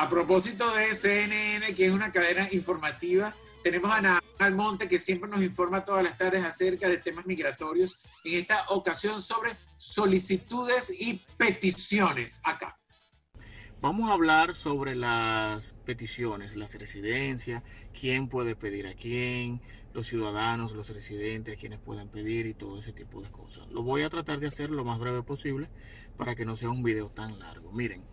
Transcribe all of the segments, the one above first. A propósito de CNN, que es una cadena informativa, tenemos a Nahaman Almonte, que siempre nos informa todas las tardes acerca de temas migratorios, en esta ocasión sobre solicitudes y peticiones acá. Vamos a hablar sobre las peticiones, las residencias, quién puede pedir a quién, los ciudadanos, los residentes, quienes pueden pedir y todo ese tipo de cosas. Lo voy a tratar de hacer lo más breve posible para que no sea un video tan largo. Miren,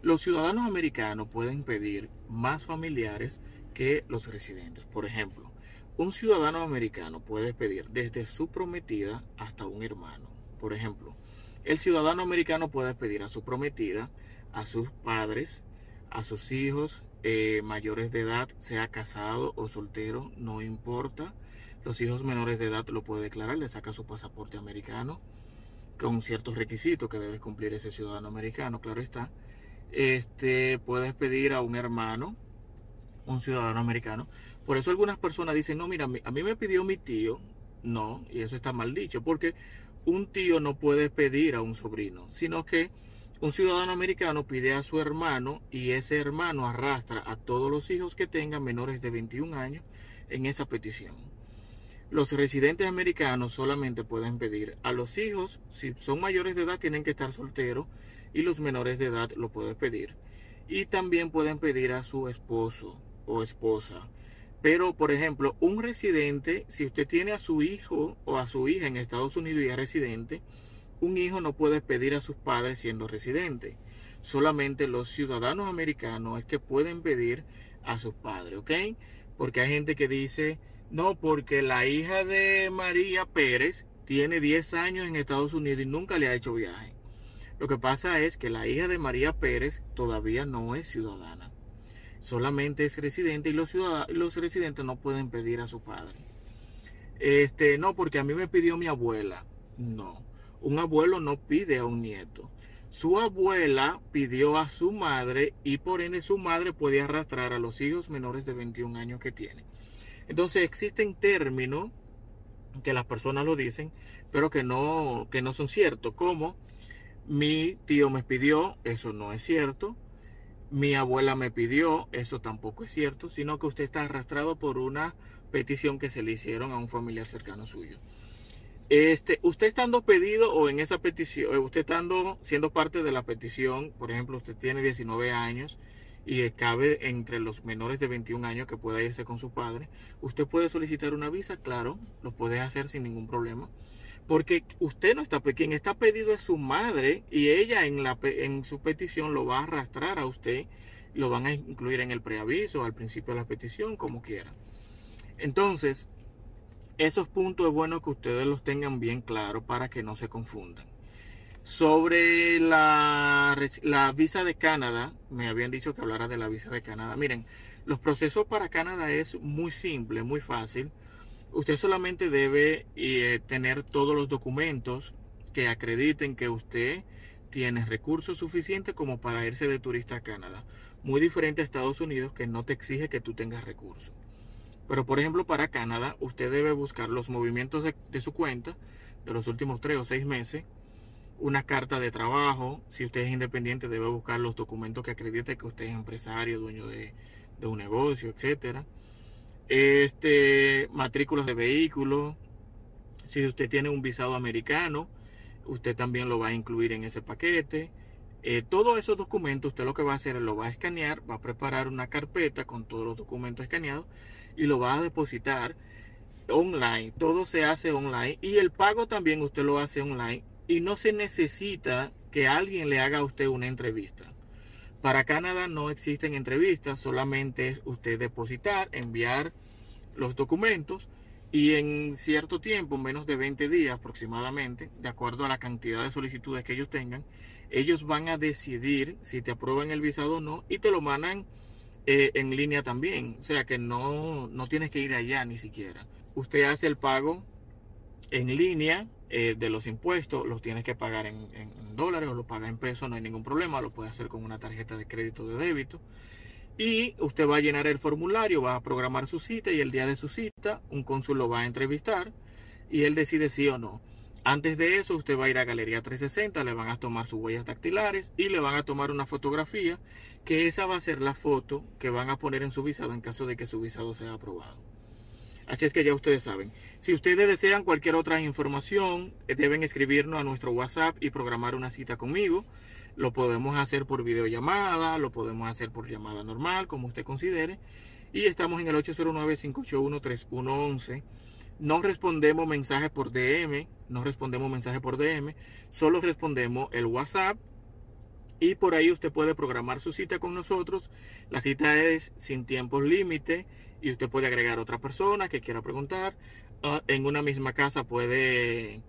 los ciudadanos americanos pueden pedir más familiares que los residentes. Por ejemplo, un ciudadano americano puede pedir desde su prometida hasta un hermano. Por ejemplo, el ciudadano americano puede pedir a su prometida, a sus padres, a sus hijos mayores de edad, sea casado o soltero, no importa. Los hijos menores de edad lo puede declarar, le saca su pasaporte americano con ciertos requisitos que debe cumplir ese ciudadano americano, claro está. Puedes pedir a un hermano, un ciudadano americano. Por eso algunas personas dicen, no, mira, a mí me pidió mi tío. No, y eso está mal dicho, porque un tío no puede pedir a un sobrino, sino que un ciudadano americano pide a su hermano y ese hermano arrastra a todos los hijos que tengan menores de 21 años en esa petición. Los residentes americanos solamente pueden pedir a los hijos, si son mayores de edad tienen que estar solteros y los menores de edad lo pueden pedir. Y también pueden pedir a su esposo o esposa. Pero, por ejemplo, un residente, si usted tiene a su hijo o a su hija en Estados Unidos y es residente, un hijo no puede pedir a sus padres siendo residente. Solamente los ciudadanos americanos es que pueden pedir a sus padres, ¿ok? Porque hay gente que dice, no, porque la hija de María Pérez tiene 10 años en Estados Unidos y nunca le ha hecho viaje. Lo que pasa es que la hija de María Pérez todavía no es ciudadana. Solamente es residente y los residentes no pueden pedir a su padre. No, porque a mí me pidió mi abuela. No. Un abuelo no pide a un nieto. Su abuela pidió a su madre y por ende su madre puede arrastrar a los hijos menores de 21 años que tiene. Entonces existen términos que las personas lo dicen, pero que no son ciertos, como mi tío me pidió, eso no es cierto. Mi abuela me pidió, eso tampoco es cierto, sino que usted está arrastrado por una petición que se le hicieron a un familiar cercano suyo. Usted estando pedido o en esa petición, usted estando siendo parte de la petición, por ejemplo, usted tiene 19 años y cabe entre los menores de 21 años que pueda irse con su padre, usted puede solicitar una visa, claro, lo puede hacer sin ningún problema, porque usted no está, quien está pedido es su madre y ella en su petición lo va a arrastrar a usted, lo van a incluir en el preaviso, al principio de la petición, como quiera. Entonces, esos puntos es bueno que ustedes los tengan bien claros para que no se confundan. Sobre la visa de Canadá, me habían dicho que hablara de la visa de Canadá. Miren, los procesos para Canadá es muy simple, muy fácil. Usted solamente debe tener todos los documentos que acrediten que usted tiene recursos suficientes como para irse de turista a Canadá. Muy diferente a Estados Unidos, que no te exige que tú tengas recursos. Pero, por ejemplo, para Canadá, usted debe buscar los movimientos de su cuenta de los últimos 3 o 6 meses, una carta de trabajo. Si usted es independiente, debe buscar los documentos que acrediten que usted es empresario, dueño de un negocio, etc. Matrículas de vehículos. Si usted tiene un visado americano, usted también lo va a incluir en ese paquete. Todos esos documentos usted lo que va a hacer es lo va a escanear, va a preparar una carpeta con todos los documentos escaneados y lo va a depositar online. Todo se hace online y el pago también usted lo hace online y no se necesita que alguien le haga a usted una entrevista. Para Canadá no existen entrevistas, solamente es usted depositar, enviar los documentos y en cierto tiempo, menos de 20 días aproximadamente, de acuerdo a la cantidad de solicitudes que ellos tengan, ellos van a decidir si te aprueban el visado o no y te lo mandan en línea también. O sea que no tienes que ir allá ni siquiera. Usted hace el pago en línea de los impuestos, los tienes que pagar en dólares o lo paga en pesos, no hay ningún problema, lo puede hacer con una tarjeta de crédito o de débito. Y usted va a llenar el formulario, va a programar su cita y el día de su cita un cónsul lo va a entrevistar y él decide sí o no. Antes de eso, usted va a ir a Galería 360, le van a tomar sus huellas dactilares y le van a tomar una fotografía, que esa va a ser la foto que van a poner en su visado en caso de que su visado sea aprobado. Así es que ya ustedes saben. Si ustedes desean cualquier otra información, deben escribirnos a nuestro WhatsApp y programar una cita conmigo. Lo podemos hacer por videollamada, lo podemos hacer por llamada normal, como usted considere. Y estamos en el 809-581-3111. No respondemos mensajes por DM, solo respondemos el WhatsApp y por ahí usted puede programar su cita con nosotros. La cita es sin tiempos límite y usted puede agregar otra persona que quiera preguntar. En una misma casa puede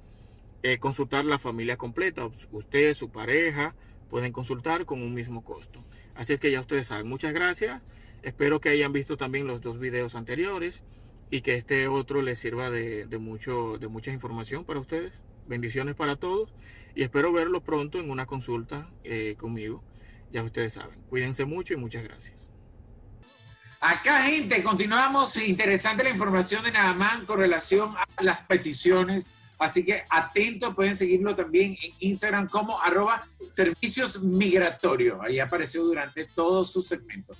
consultar la familia completa, usted, su pareja, pueden consultar con un mismo costo. Así es que ya ustedes saben, muchas gracias. Espero que hayan visto también los dos videos anteriores y que este otro les sirva de mucha información para ustedes. Bendiciones para todos y espero verlo pronto en una consulta conmigo. Ya ustedes saben, cuídense mucho y muchas gracias. Acá, gente, continuamos. Interesante la información de Nahaman con relación a las peticiones. Así que atentos, pueden seguirlo también en Instagram como @serviciosmigratorio. Ahí apareció durante todos sus segmentos.